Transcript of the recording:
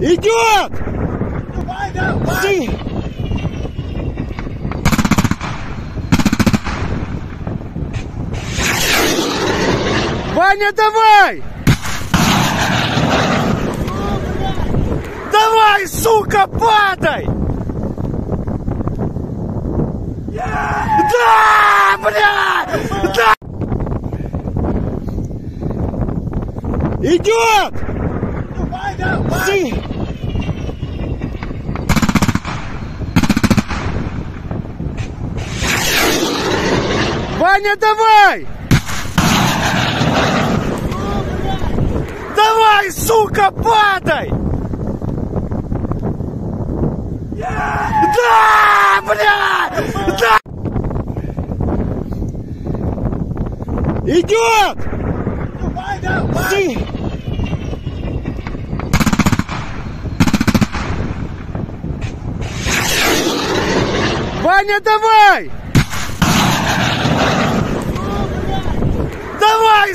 Идет! Давай, давай! Ваня, давай! Давай, сука, падай! Да, блядь! Да! Идет! Давай, давай! Ваня, давай! Давай, сука, падай! Да, блядь! Да! Идет! Давай, давай! Ваня, давай! Давай,